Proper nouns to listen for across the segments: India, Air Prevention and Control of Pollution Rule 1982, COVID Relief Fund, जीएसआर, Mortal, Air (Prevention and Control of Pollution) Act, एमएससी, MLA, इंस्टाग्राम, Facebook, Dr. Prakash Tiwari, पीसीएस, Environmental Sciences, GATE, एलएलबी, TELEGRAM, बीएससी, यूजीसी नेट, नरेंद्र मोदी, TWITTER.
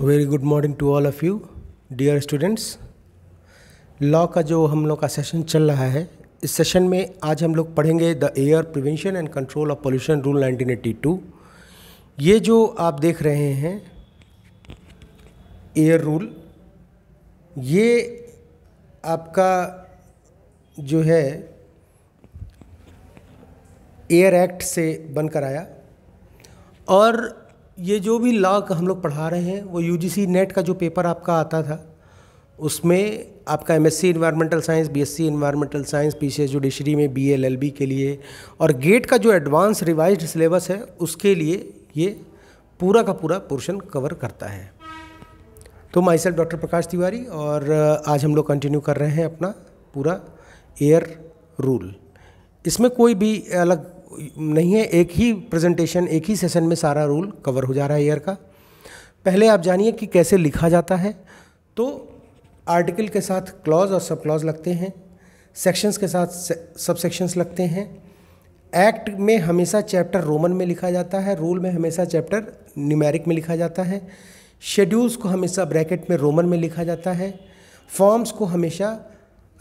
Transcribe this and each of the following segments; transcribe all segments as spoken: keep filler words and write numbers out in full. Very good morning to all of you dear students. Law का जो हम लोग का सेशन चल रहा है, इस सेशन में आज हम लोग पढ़ेंगे the air prevention and control of pollution rule nineteen eighty two. ये जो आप देख रहे हैं एयर रूल, ये आपका जो है एयर एक्ट से बनकर आया, और ये जो भी लॉ हम लोग पढ़ा रहे हैं वो यूजीसी नेट का जो पेपर आपका आता था उसमें आपका एमएससी environmental science, बीएससी environmental science, पीसीएस judiciary में बीए एलएलबी के लिए, और गेट का जो एडवांस रिवाइज्ड सिलेबस है उसके लिए ये पूरा का पूरा पोर्शन कवर करता है। तो myself doctor Prakash Tiwari, और आज हम लोग कंटिन्यू कर रहे हैं अपना पूरा एयर रूल। इसमें कोई भी अलग नहीं है, एक ही प्रेजेंटेशन, एक ही सेशन में सारा रूल कवर हो जा रहा है एयर का। पहले आप जानिए कि कैसे लिखा जाता है। तो आर्टिकल के साथ क्लॉज और सब क्लॉज लगते हैं, सेक्शंस के साथ सब सेक्शंस लगते हैं। एक्ट में हमेशा चैप्टर रोमन में लिखा जाता है, रूल में हमेशा चैप्टर न्यूमेरिक में लिखा जाता है। शेड्यूल्स को हमेशा ब्रैकेट में रोमन में लिखा जाता है। फॉर्म्स को हमेशा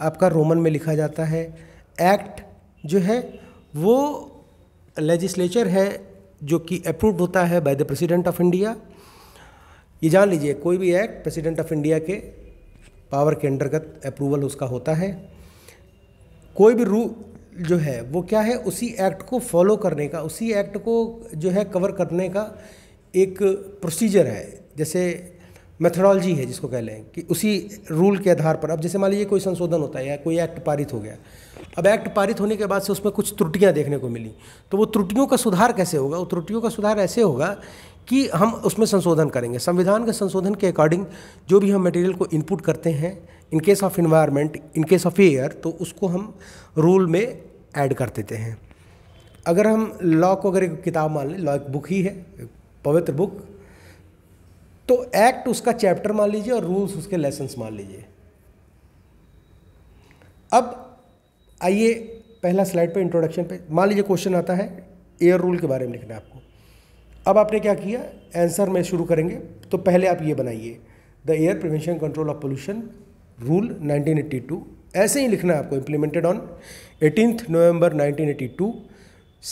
आपका रोमन में लिखा जाता है। एक्ट जो है वो लेजिस्लेचर है जो कि अप्रूव्ड होता है by the president of India. ये जान लीजिए, कोई भी एक्ट प्रेसिडेंट ऑफ इंडिया के पावर के अंतर्गत अप्रूवल उसका होता है। कोई भी रूल जो है वो क्या है, उसी एक्ट को फॉलो करने का, उसी एक्ट को जो है कवर करने का एक प्रोसीजर है, जैसे मेथडोलॉजी है जिसको कह लें, कि उसी रूल के आधार पर। अब जैसे मान लीजिए कोई संशोधन होता है या कोई एक्ट पारित हो गया, अब एक्ट पारित होने के बाद से उसमें कुछ त्रुटियां देखने को मिली, तो वो त्रुटियों का सुधार कैसे होगा? वो त्रुटियों का सुधार ऐसे होगा कि हम उसमें संशोधन करेंगे। संविधान के संशोधन के अकॉर्डिंग जो भी हम मटेरियल को इनपुट करते हैं, in case of environment, in case of air, तो उसको हम रूल में ऐड कर देते हैं। अगर हम लॉ को अगर एक किताब मान लें, लॉ एक बुक ही है, पवित्र बुक, तो एक्ट उसका चैप्टर मान लीजिए और रूल्स उसके लेसन्स मान लीजिए। अब आइए पहला स्लाइड पे, इंट्रोडक्शन पे, मान लीजिए क्वेश्चन आता है एयर रूल के बारे में लिखना है आपको। अब आपने क्या किया, आंसर में शुरू करेंगे। तो पहले आप ये बनाइए, the air prevention control of pollution rule nineteen eighty two, ऐसे ही लिखना है आपको। Implemented on eighteenth November nineteen eighty two,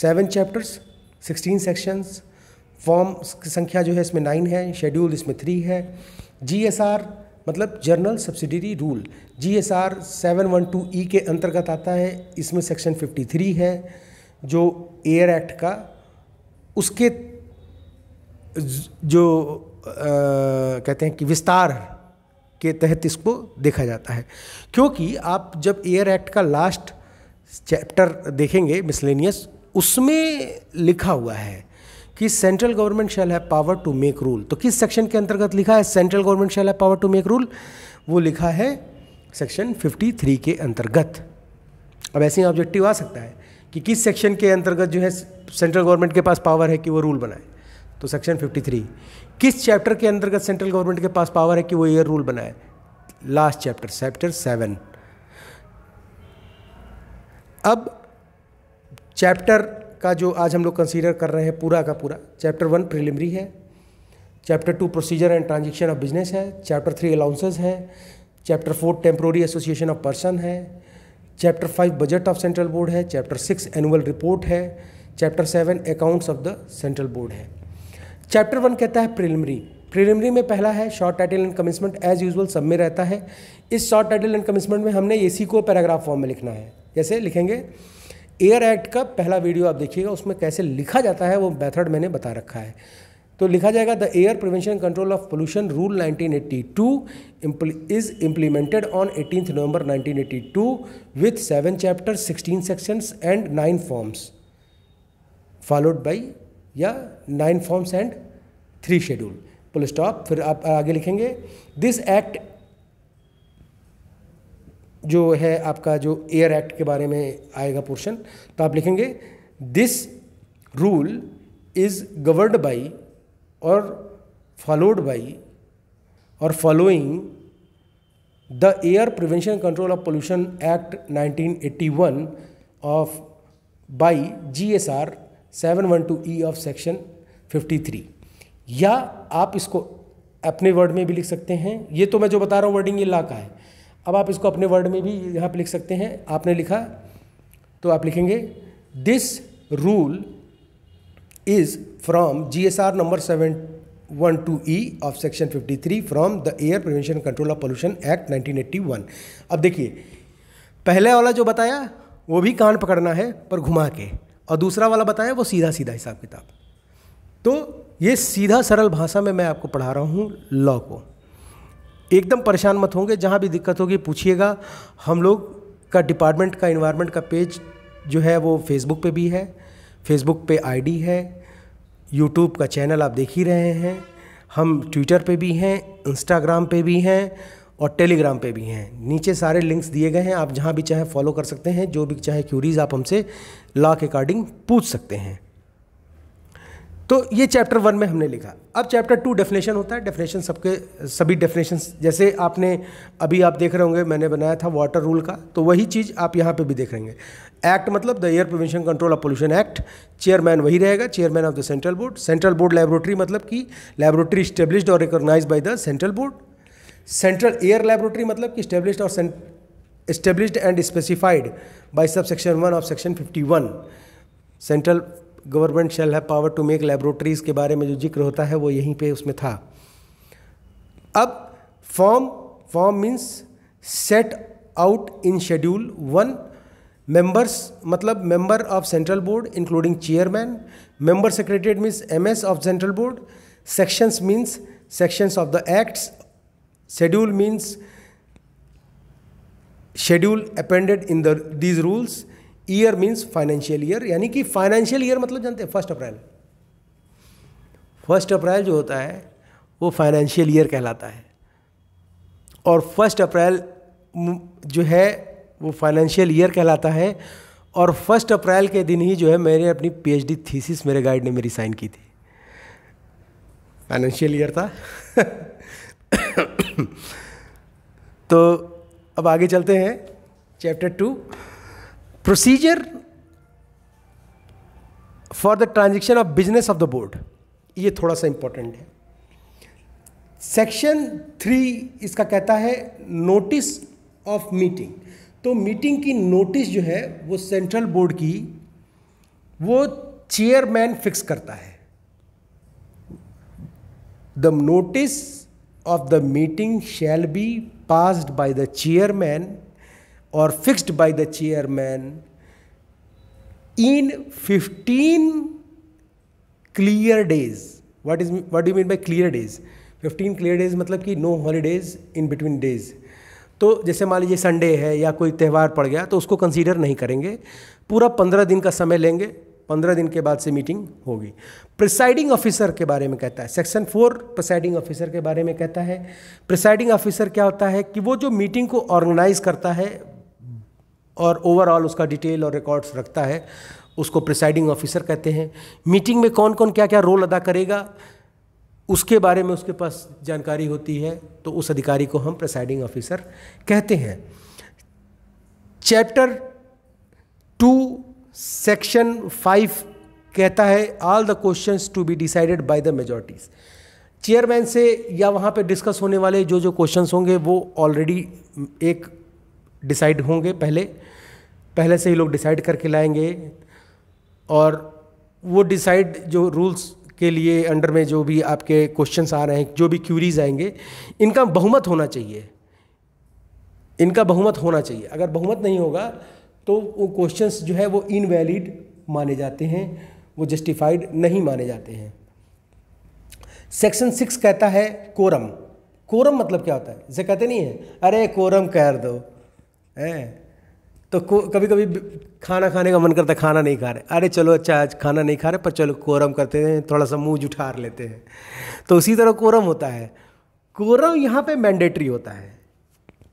seven chapters, sixteen sections, forms की संख्या जो है इसमें नाइन है, शेड्यूल इसमें थ्री है, जीएसआर मतलब general subsidiary rule, जीएसआर seven one two E के अंतर्गत आता है, इसमें सेक्शन फिफ्टी थ्री है जो एयर एक्ट का, उसके जो आ, कहते हैं कि विस्तार के तहत इसको देखा जाता है। क्योंकि आप जब एयर एक्ट का लास्ट चैप्टर देखेंगे मिसलेनियस, उसमें लिखा हुआ है कि central government shall have power to make rule. तो किस सेक्शन के अंतर्गत लिखा है central government shall have power to make rule? वो लिखा है सेक्शन फिफ्टी थ्री के अंतर्गत। अब ऐसे ही ऑब्जेक्टिव आ सकता है कि किस सेक्शन के अंतर्गत जो है सेंट्रल गवर्नमेंट के पास पावर है कि वो रूल बनाए, तो सेक्शन फिफ्टी थ्री। किस चैप्टर के अंतर्गत सेंट्रल गवर्नमेंट के पास पावर है कि वो एयर रूल बनाए? Last chapter, chapter seven. अब चैप्टर का जो आज हम लोग कंसीडर कर रहे हैं पूरा का पूरा, चैप्टर वन प्रिलिमिनरी है, chapter two procedure and transaction of business है, चैप्टर थ्री अलाउंसेस है, chapter four temporary association of person है, chapter five budget of central board है, चैप्टर सिक्स एनुअल रिपोर्ट है, chapter seven accounts of the central board है। Chapter one कहता है preliminary. Preliminary में पहला है short title and commitment, as usual सब में रहता है। इस शॉर्ट टाइटल एंड कमिटमेंट में हमने इसी को पैराग्राफ फॉर्म में लिखना है। जैसे लिखेंगे एयर एक्ट का पहला वीडियो आप देखिएगा, उसमें कैसे लिखा जाता है वो मेथड मैंने बता रखा है। तो लिखा जाएगा the air prevention control of pollution rule nineteen eighty two is implemented on eighteenth November nineteen eighty two with seven chapter, sixteen sections and nine forms, followed by या nine forms and three schedule, full stop. फिर आप आगे लिखेंगे this act जो है आपका जो air act के बारे में आएगा पोर्शन, तो आप लिखेंगे this rule is governed by और फॉलोड बाई और following the air prevention control of pollution act nineteen eighty one of by G S R seven one two E of section fifty three. या आप इसको अपने word में भी लिख सकते हैं। ये तो मैं जो बता रहा हूँ वर्डिंग ये ला का है, अब आप इसको अपने वर्ड में भी यहाँ पे लिख सकते हैं। आपने लिखा तो आप लिखेंगे this rule is from G S R number seven one two E of section fifty three from the air prevention control of pollution act nineteen eighty one. अब देखिए पहले वाला जो बताया वो भी कान पकड़ना है पर घुमा के, और दूसरा वाला बताया वो सीधा सीधा हिसाब किताब। तो ये सीधा सरल भाषा में मैं आपको पढ़ा रहा हूँ लॉ को, एकदम परेशान मत होंगे। जहाँ भी दिक्कत होगी पूछिएगा, हम लोग का डिपार्टमेंट का इन्वायरमेंट का पेज जो है वो फेसबुक पे भी है, फेसबुक पे आईडी है, यूट्यूब का चैनल आप देख ही रहे हैं, हम ट्विटर पे भी हैं, इंस्टाग्राम पे भी हैं और टेलीग्राम पे भी हैं। नीचे सारे लिंक्स दिए गए हैं, आप जहाँ भी चाहे फॉलो कर सकते हैं। जो भी चाहे क्यूरीज आप हमसे लॉ के अकॉर्डिंग पूछ सकते हैं। तो ये चैप्टर वन में हमने लिखा। अब चैप्टर टू डेफिनेशन होता है। डेफिनेशन सबके सभी डेफिनेशन, जैसे आपने अभी आप देख रहे होंगे मैंने बनाया था वाटर रूल का, तो वही चीज़ आप यहाँ पे भी देख रहेंगे। एक्ट मतलब the air prevention control of pollution act, chairman वही रहेगा, chairman of the central board. Central board laboratory मतलब कि लैबोरेटरी स्टेब्लिश्ड और recognise by the central board. Central air laboratory मतलब कि स्टेब्लिश्ड और established and specified by sub section one of section fifty one. Central government shall have power to make laboratories के बारे में जो जिक्र होता है वो यहीं पे उसमें था। अब form, form means set out in schedule one. Members मतलब member of central board including chairman. Member secretariat means MS of central board. Sections means sections of the acts. Schedule means schedule appended in the these rules. Year means financial year, यानी कि financial year मतलब जानते हैं first April, first April जो होता है वो financial year कहलाता है। और फर्स्ट अप्रैल जो है वो फाइनेंशियल ईयर कहलाता है। और फर्स्ट अप्रैल के दिन ही जो है मैंने अपनी पीएचडी थीसिस मेरे गाइड ने मेरी साइन की थी, फाइनेंशियल ईयर था। तो अब आगे चलते हैं chapter two, procedure for the transaction of business of the board. ये थोड़ा सा इंपॉर्टेंट है। सेक्शन थ्री इसका कहता है नोटिस ऑफ मीटिंग। तो मीटिंग की नोटिस जो है वो सेंट्रल बोर्ड की वो चेयरमैन फिक्स करता है। The notice of the meeting shall be passed by the chairman और fixed by the chairman in fifteen clear days. What is what do you mean by clear days? Fifteen clear days मतलब कि no holidays in between days. तो जैसे मान लीजिए Sunday है या कोई त्यौहार पड़ गया तो उसको कंसीडर नहीं करेंगे, पूरा पंद्रह दिन का समय लेंगे, पंद्रह दिन के बाद से मीटिंग होगी। प्रिसाइडिंग ऑफिसर के बारे में कहता है सेक्शन फोर, प्रिसाइडिंग ऑफिसर के बारे में कहता है। प्रिसाइडिंग ऑफिसर क्या होता है कि वो जो मीटिंग को ऑर्गेनाइज करता है और ओवरऑल उसका डिटेल और रिकॉर्ड्स रखता है उसको प्रिसाइडिंग ऑफिसर कहते हैं। मीटिंग में कौन कौन क्या क्या रोल अदा करेगा उसके बारे में उसके पास जानकारी होती है, तो उस अधिकारी को हम प्रिसाइडिंग ऑफिसर कहते हैं। चैप्टर टू सेक्शन फाइव कहता है all the questions to be decided by the majorities. Chairman से या वहाँ पे डिस्कस होने वाले जो जो क्वेश्चंस होंगे वो ऑलरेडी एक डिसाइड होंगे, पहले पहले से ही लोग डिसाइड करके लाएंगे। और वो डिसाइड जो रूल्स के लिए अंडर में जो भी आपके क्वेश्चंस आ रहे हैं, जो भी क्यूरीज आएंगे, इनका बहुमत होना चाहिए, इनका बहुमत होना चाहिए। अगर बहुमत नहीं होगा तो वो क्वेश्चंस जो है वो इनवैलिड माने जाते हैं, वो जस्टिफाइड नहीं माने जाते हैं। सेक्शन सिक्स कहता है कोरम। कोरम मतलब क्या होता है? जैसे कहते नहीं है अरे कोरम कर दो है, तो कभी कभी खाना खाने का मन करता है, खाना नहीं खा रहे, अरे चलो अच्छा आज खाना नहीं खा रहे पर चलो कोरम करते हैं, थोड़ा सा मुँह जुठार लेते हैं, तो उसी तरह कोरम होता है। कोरम यहाँ पर मैंडेटरी होता है।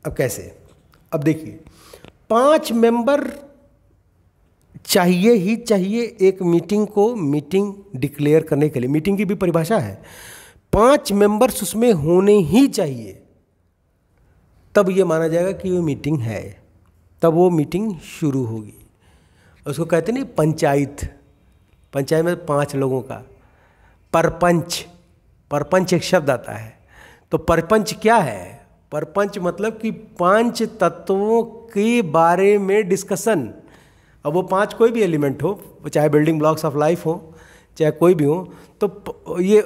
अब कैसे? अब देखिए पांच मेंबर चाहिए ही चाहिए एक मीटिंग को मीटिंग डिक्लेयर करने के लिए। मीटिंग की भी परिभाषा है पांच मेंबर्स उसमें होने ही चाहिए, तब ये माना जाएगा कि वो मीटिंग है, तब वो मीटिंग शुरू होगी। उसको कहते नहीं पंचायत, पंचायत में पांच लोगों का। परपंच, परपंच एक शब्द आता है तो परपंच क्या है? परपंच मतलब कि पांच तत्वों के बारे में डिस्कशन। अब वो पांच कोई भी एलिमेंट हो, चाहे बिल्डिंग ब्लॉक्स ऑफ लाइफ हो, चाहे कोई भी हो, तो ये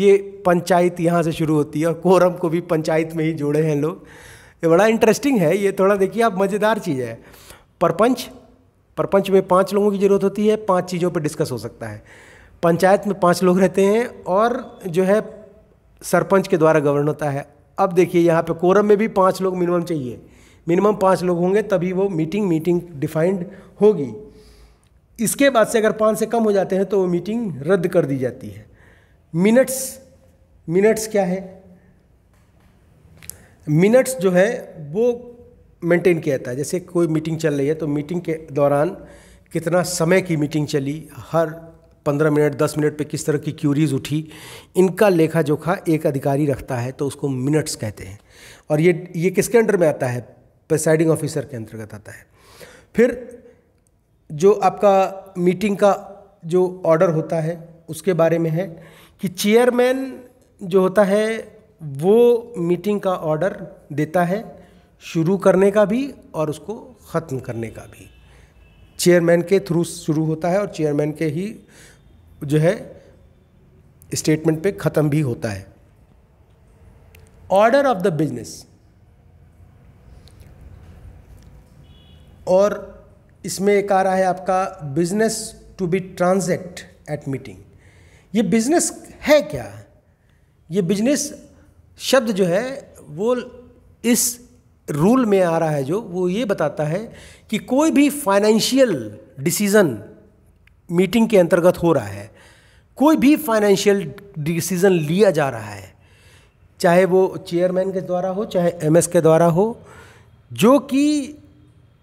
ये पंचायत यहाँ से शुरू होती है और कोरम को भी पंचायत में ही जोड़े हैं लोग। ये बड़ा इंटरेस्टिंग है, ये थोड़ा देखिए आप, मज़ेदार चीज़ है। परपंच परपंच में पांच लोगों की ज़रूरत होती है, पांच चीज़ों पर डिस्कस हो सकता है। पंचायत में पांच लोग रहते हैं और जो है सरपंच के द्वारा गवर्न होता है। अब देखिए यहाँ पे कोरम में भी पांच लोग मिनिमम चाहिए, मिनिमम पांच लोग होंगे तभी वो मीटिंग मीटिंग डिफाइंड होगी। इसके बाद से अगर पांच से कम हो जाते हैं तो वो मीटिंग रद्द कर दी जाती है। मिनट्स, मिनट्स क्या है? मिनट्स जो है वो मेंटेन किया जाता है। जैसे कोई मीटिंग चल रही है तो मीटिंग के दौरान कितना समय की मीटिंग चली, हर पंद्रह मिनट दस मिनट पे किस तरह की क्यूरीज उठी, इनका लेखा जोखा एक अधिकारी रखता है तो उसको मिनट्स कहते हैं। और ये ये किसके अंडर में आता है? प्रेसाइडिंग ऑफिसर के अंतर्गत आता है। फिर जो आपका मीटिंग का जो ऑर्डर होता है उसके बारे में है कि चेयरमैन जो होता है वो मीटिंग का ऑर्डर देता है, शुरू करने का भी और उसको ख़त्म करने का भी। चेयरमैन के थ्रू शुरू होता है और चेयरमैन के ही जो है स्टेटमेंट पे ख़त्म भी होता है। ऑर्डर ऑफ द बिजनेस, और इसमें एक आ रहा है आपका business to be transact at meeting. ये बिजनेस है क्या? ये बिजनेस शब्द जो है वो इस रूल में आ रहा है, जो वो ये बताता है कि कोई भी फाइनेंशियल डिसीज़न मीटिंग के अंतर्गत हो रहा है, कोई भी फाइनेंशियल डिसीज़न लिया जा रहा है, चाहे वो चेयरमैन के द्वारा हो चाहे एमएस के द्वारा हो, जो कि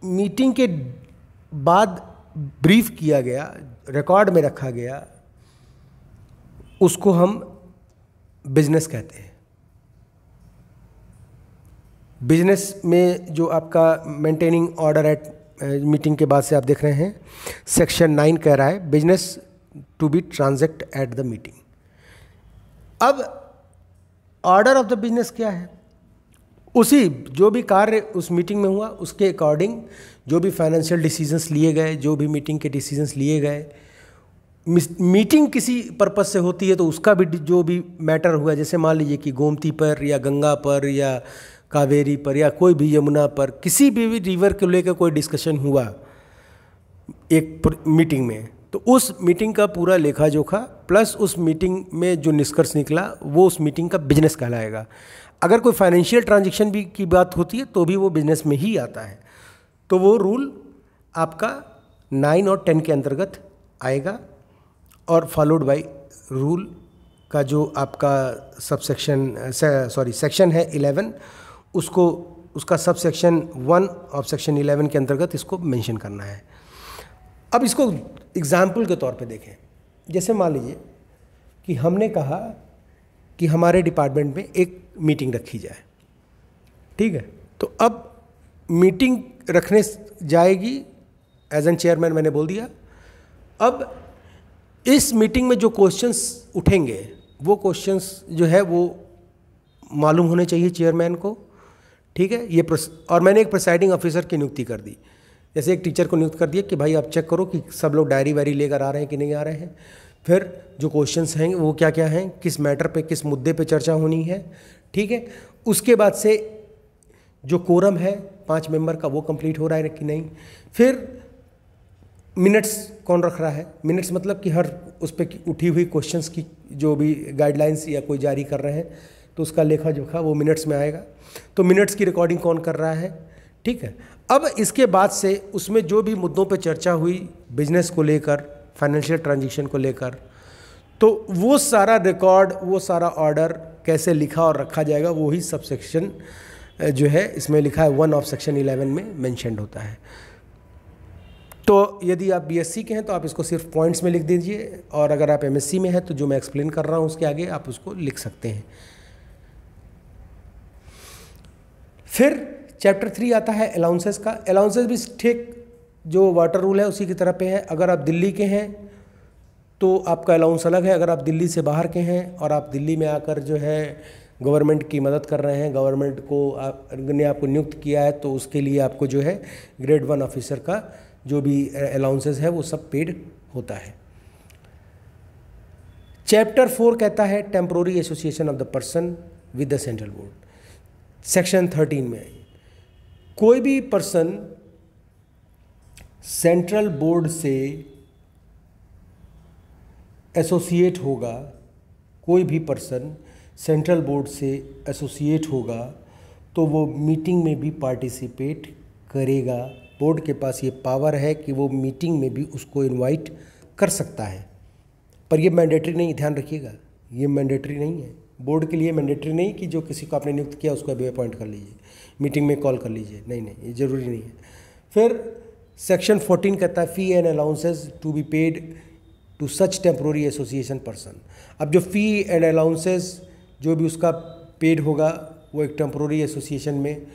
मीटिंग के बाद ब्रीफ किया गया, रिकॉर्ड में रखा गया, उसको हम बिजनेस कहते हैं। बिजनेस में जो आपका मेंटेनिंग ऑर्डर एट मीटिंग के बाद से आप देख रहे हैं सेक्शन नाइन कह रहा है business to be transact at the meeting. अब ऑर्डर ऑफ द बिजनेस क्या है? उसी जो भी कार्य उस मीटिंग में हुआ उसके अकॉर्डिंग जो भी फाइनेंशियल डिसीजंस लिए गए, जो भी मीटिंग के डिसीजंस लिए गए, मीटिंग किसी पर्पस से होती है तो उसका भी जो भी मैटर हुआ, जैसे मान लीजिए कि गोमती पर या गंगा पर या कावेरी पर या कोई भी यमुना पर किसी भी, भी रिवर को लेकर कोई डिस्कशन हुआ एक मीटिंग में, तो उस मीटिंग का पूरा लेखा जोखा प्लस उस मीटिंग में जो निष्कर्ष निकला वो उस मीटिंग का बिजनेस कहलाएगा। अगर कोई फाइनेंशियल ट्रांजैक्शन भी की बात होती है तो भी वो बिजनेस में ही आता है। तो वो रूल आपका नाइन और टेन के अंतर्गत आएगा और फॉलोड बाय रूल का जो आपका सब सेक्शन सॉरी सेक्शन है इलेवन, उसको उसका sub section one of section eleven के अंतर्गत इसको मेंशन करना है। अब इसको एग्जाम्पल के तौर पे देखें। जैसे मान लीजिए कि हमने कहा कि हमारे डिपार्टमेंट में एक मीटिंग रखी जाए, ठीक है? तो अब मीटिंग रखने जाएगी, एज एन चेयरमैन मैंने बोल दिया। अब इस मीटिंग में जो क्वेश्चंस उठेंगे वो क्वेश्चंस जो है वो मालूम होने चाहिए चेयरमैन को, ठीक है? ये और मैंने एक प्रिसाइडिंग ऑफिसर की नियुक्ति कर दी, जैसे एक टीचर को नियुक्त कर दिया कि भाई आप चेक करो कि सब लोग डायरी वायरी लेकर आ रहे हैं कि नहीं आ रहे हैं, फिर जो क्वेश्चंस हैं वो क्या क्या हैं, किस मैटर पे किस मुद्दे पे चर्चा होनी है, ठीक है? उसके बाद से जो कोरम है पाँच मेंबर का वो कंप्लीट हो रहा है कि नहीं, फिर मिनट्स कौन रख रहा है। मिनट्स मतलब कि हर उस पर उठी हुई क्वेश्चंस की जो भी गाइडलाइंस या कोई जारी कर रहे हैं तो उसका लेखा जोखा वो मिनट्स में आएगा, तो मिनट्स की रिकॉर्डिंग कौन कर रहा है, ठीक है? अब इसके बाद से उसमें जो भी मुद्दों पे चर्चा हुई बिजनेस को लेकर, फाइनेंशियल ट्रांजैक्शन को लेकर, तो वो सारा रिकॉर्ड, वो सारा ऑर्डर कैसे लिखा और रखा जाएगा, वो ही सब सेक्शन जो है इसमें लिखा है वन ऑफ सेक्शन इलेवन में मेंशनड होता है। तो यदि आप बीएससी के हैं तो आप इसको सिर्फ पॉइंट्स में लिख दीजिए, और अगर आप एमएससी में हैं तो जो मैं एक्सप्लेन कर रहा हूँ उसके आगे आप उसको लिख सकते हैं। फिर चैप्टर थ्री आता है अलाउंसेस का। अलाउंसेस भी ठीक जो वाटर रूल है उसी की तरह पे है। अगर आप दिल्ली के हैं तो आपका अलाउंस अलग है, अगर आप दिल्ली से बाहर के हैं और आप दिल्ली में आकर जो है गवर्नमेंट की मदद कर रहे हैं, गवर्नमेंट को आप, ने आपको नियुक्त किया है तो उसके लिए आपको जो है ग्रेड वन ऑफिसर का जो भी अलाउंसेस है वो सब पेड होता है। चैप्टर फोर कहता है temporary association of the person with the central board. Section thirteen में कोई भी पर्सन सेंट्रल बोर्ड से एसोसिएट होगा, कोई भी पर्सन सेंट्रल बोर्ड से एसोसिएट होगा तो वो मीटिंग में भी पार्टिसिपेट करेगा। बोर्ड के पास ये पावर है कि वो मीटिंग में भी उसको इनवाइट कर सकता है, पर ये मैंडेटरी नहीं, ध्यान रखिएगा ये मैंडेटरी नहीं है। बोर्ड के लिए मैंडेटरी नहीं कि जो किसी को आपने नियुक्त किया उसको अभी अपॉइंट कर लीजिए, मीटिंग में कॉल कर लीजिए, नहीं नहीं ये ज़रूरी नहीं है। फिर सेक्शन फोर्टीन कहता है fee and allowances to be paid to such temporary association person. अब जो फ़ी एंड अलाउंसेज जो भी उसका पेड होगा वो एक टेम्प्रोरी एसोसिएशन में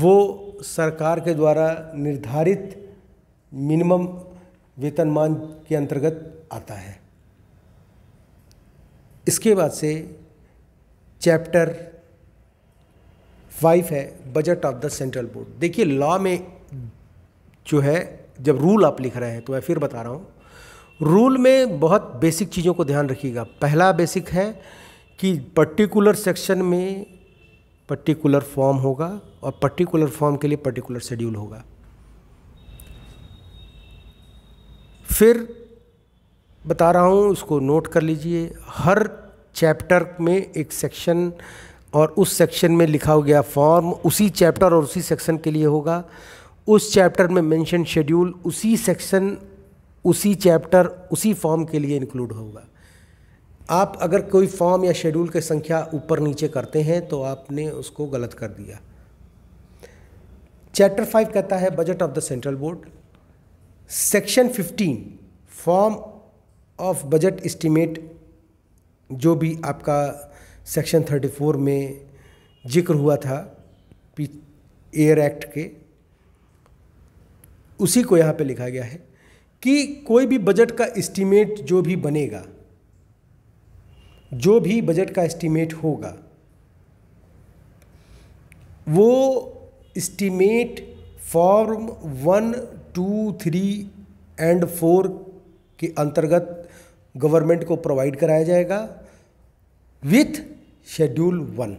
वो सरकार के द्वारा निर्धारित मिनिमम वेतनमान के अंतर्गत आता है। इसके बाद से चैप्टर फाइव है budget of the central board. देखिए लॉ में जो है जब रूल आप लिख रहे हैं तो मैं फिर बता रहा हूँ, रूल में बहुत बेसिक चीज़ों को ध्यान रखिएगा। पहला बेसिक है कि पर्टिकुलर सेक्शन में पर्टिकुलर फॉर्म होगा और पर्टिकुलर फॉर्म के लिए पर्टिकुलर शेड्यूल होगा। फिर बता रहा हूँ, उसको नोट कर लीजिए, हर चैप्टर में एक सेक्शन और उस सेक्शन में लिखा हो गया फॉर्म उसी चैप्टर और उसी सेक्शन के लिए होगा। उस चैप्टर में मेंशन शेड्यूल उसी सेक्शन उसी चैप्टर उसी फॉर्म के लिए इंक्लूड होगा। आप अगर कोई फॉर्म या शेड्यूल की संख्या ऊपर नीचे करते हैं तो आपने उसको गलत कर दिया। चैप्टर फाइव कहता है budget of the central board. Section fifteen form of budget estimate, जो भी आपका सेक्शन थर्टी फोर में जिक्र हुआ था एयर एक्ट के, उसी को यहाँ पे लिखा गया है कि कोई भी बजट का एस्टीमेट जो भी बनेगा, जो भी बजट का एस्टीमेट होगा वो estimate form one two three and four के अंतर्गत गवर्नमेंट को प्रोवाइड कराया जाएगा विथ शेड्यूल वन।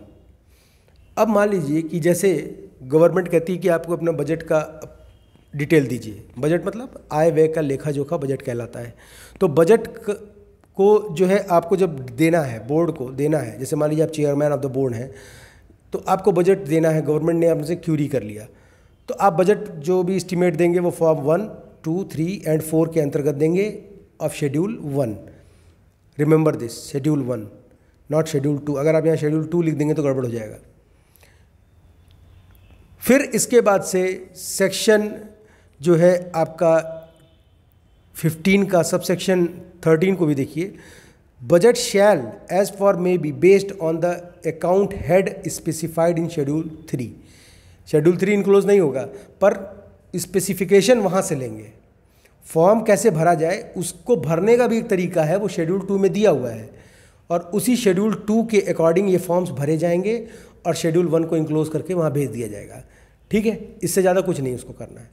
अब मान लीजिए कि जैसे गवर्नमेंट कहती है कि आपको अपना बजट का डिटेल दीजिए, बजट मतलब आय व्यय का लेखा जोखा बजट कहलाता है। तो बजट को जो है आपको जब देना है, बोर्ड को देना है, जैसे मान लीजिए आप चेयरमैन ऑफ द बोर्ड हैं तो आपको बजट देना है, गवर्नमेंट ने आपसे क्यूरी कर लिया तो आप बजट जो भी एस्टीमेट देंगे वो form one two three and four के अंतर्गत देंगे of schedule one. Remember this, schedule one not schedule two. अगर आप यहाँ शेड्यूल टू लिख देंगे तो गड़बड़ हो जाएगा। फिर इसके बाद से सेक्शन जो है आपका फिफ्टीन का सब सेक्शन थर्टीन को भी देखिए, budget shall as for may be based on the account head specified in schedule three. Schedule three enclose नहीं होगा पर स्पेसिफिकेशन वहाँ से लेंगे। फॉर्म कैसे भरा जाए उसको भरने का भी एक तरीका है, वो शेड्यूल टू में दिया हुआ है और उसी शेड्यूल टू के अकॉर्डिंग ये फॉर्म्स भरे जाएंगे और शेड्यूल वन को इंक्लोज करके वहाँ भेज दिया जाएगा। ठीक है, इससे ज़्यादा कुछ नहीं उसको करना है।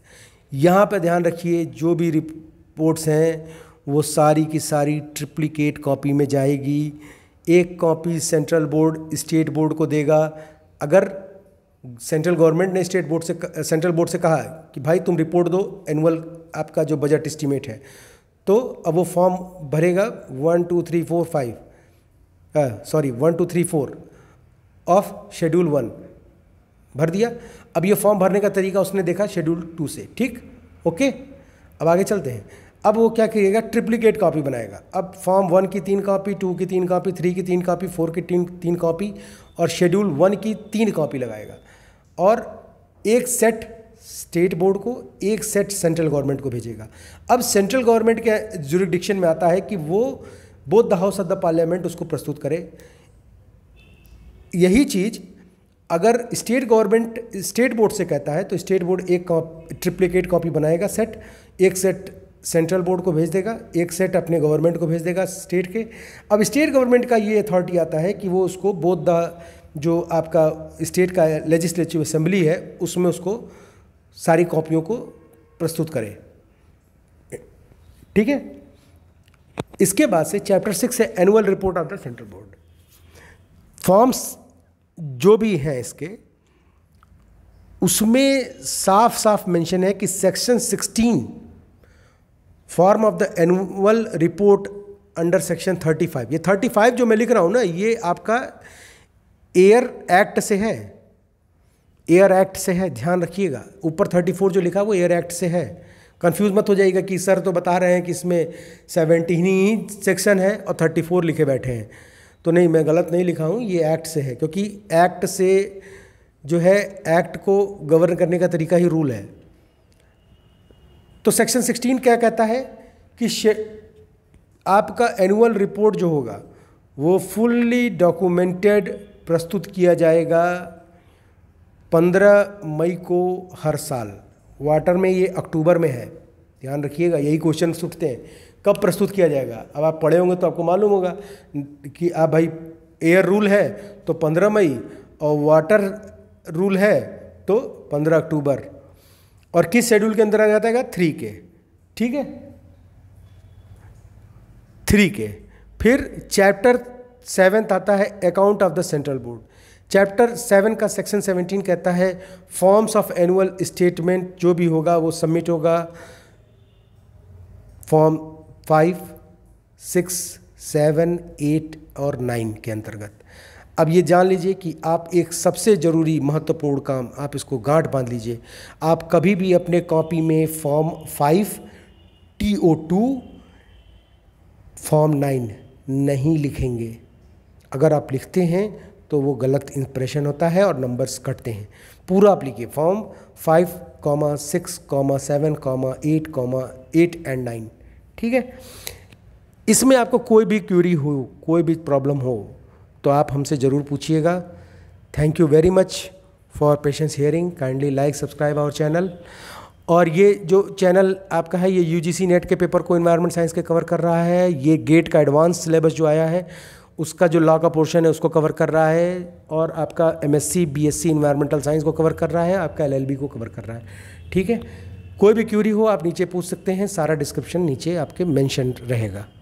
यहाँ पर ध्यान रखिए जो भी रिपोर्ट्स हैं वो सारी की सारी ट्रिप्लिकेट कॉपी में जाएगी। एक copy central board state board को देगा। अगर सेंट्रल गवर्नमेंट ने स्टेट बोर्ड से सेंट्रल बोर्ड से कहा कि भाई तुम रिपोर्ट दो एनुअल आपका जो बजट एस्टीमेट है, तो अब वो फॉर्म भरेगा one two three four five sorry one two three four of schedule one भर दिया। अब ये फॉर्म भरने का तरीका उसने देखा शेड्यूल टू से। ठीक, ओके, अब आगे चलते हैं। अब वो क्या करिएगा, ट्रिप्लिकेट कॉपी बनाएगा। अब फॉर्म वन की तीन कॉपी, टू की तीन कॉपी, थ्री की तीन कॉपी, फोर की तीन तीन कॉपी और शेड्यूल वन की तीन कॉपी लगाएगा और एक सेट स्टेट बोर्ड को, एक सेट सेंट्रल गवर्नमेंट को भेजेगा। अब सेंट्रल गवर्नमेंट के ज्यूरिडिक्शन में आता है कि वो both the house of the parliament उसको प्रस्तुत करे। यही चीज़ अगर स्टेट गवर्नमेंट स्टेट बोर्ड से कहता है तो स्टेट बोर्ड एक ट्रिप्लिकेट कॉपी बनाएगा सेट, एक सेट सेंट्रल बोर्ड को भेज देगा, एक सेट अपने गवर्नमेंट को भेज देगा स्टेट के। अब स्टेट गवर्नमेंट का ये अथॉरिटी आता है कि वो उसको बोथ द जो आपका स्टेट का लेजिस्लेटिव असेंबली है उसमें उसको सारी कॉपियों को प्रस्तुत करें, ठीक है। इसके बाद से चैप्टर सिक्स है annual report of the central board. Forms जो भी हैं इसके उसमें साफ साफ मेंशन है कि section sixteen form of the annual report under section thirty five, ये थर्टी फाइव जो मैं लिख रहा हूँ ना ये आपका एयर एक्ट से है, एयर एक्ट से है, ध्यान रखिएगा। ऊपर थर्टी फोर जो लिखा वो एयर एक्ट से है, कंफ्यूज मत हो जाइएगा कि सर तो बता रहे हैं कि इसमें सेवेंटीन ही सेक्शन है और थर्टी फोर लिखे बैठे हैं, तो नहीं, मैं गलत नहीं लिखा हूँ, ये एक्ट से है, क्योंकि एक्ट से जो है एक्ट को गवर्न करने का तरीका ही रूल है। तो सेक्शन सिक्सटीन क्या कहता है कि आपका एनुअल रिपोर्ट जो होगा वो फुल्ली डॉक्यूमेंटेड प्रस्तुत किया जाएगा पंद्रह मई को हर साल। वाटर में ये अक्टूबर में है, ध्यान रखिएगा, यही क्वेश्चन उठते हैं कब प्रस्तुत किया जाएगा। अब आप पढ़े होंगे तो आपको मालूम होगा कि आप भाई एयर रूल है तो पंद्रह मई और वाटर रूल है तो पंद्रह अक्टूबर, और किस शेड्यूल के अंदर आ जाता है? थ्री के, ठीक है, थ्री के। फिर चैप्टर सेवन्थ आता है account of the central board. Chapter seven का सेक्शन सेवनटीन कहता है फॉर्म्स ऑफ एनुअल स्टेटमेंट जो भी होगा वो सबमिट होगा form five six seven eight और नाइन के अंतर्गत। अब ये जान लीजिए कि आप एक सबसे ज़रूरी महत्वपूर्ण काम, आप इसको गांठ बांध लीजिए, आप कभी भी अपने कॉपी में form five T O two form nine नहीं लिखेंगे। अगर आप लिखते हैं तो वो गलत इंप्रेशन होता है और नंबर्स कटते हैं। पूरा आप लिखिए form five comma six comma seven comma eight comma eight and nine, ठीक है। इसमें आपको कोई भी क्यूरी हो, कोई भी प्रॉब्लम हो तो आप हमसे ज़रूर पूछिएगा। Thank you very much for patience hearing, kindly like subscribe our channel. और ये जो चैनल आपका है ये यूजीसी नेट के पेपर को एनवायरनमेंट साइंस के कवर कर रहा है, ये गेट का एडवांस सिलेबस जो आया है उसका जो लॉ का पोर्शन है उसको कवर कर रहा है, और आपका एमएससी बीएससी एनवायरमेंटल साइंस को कवर कर रहा है, आपका एलएलबी को कवर कर रहा है, ठीक है। कोई भी क्यूरी हो आप नीचे पूछ सकते हैं, सारा डिस्क्रिप्शन नीचे आपके मेंशन रहेगा।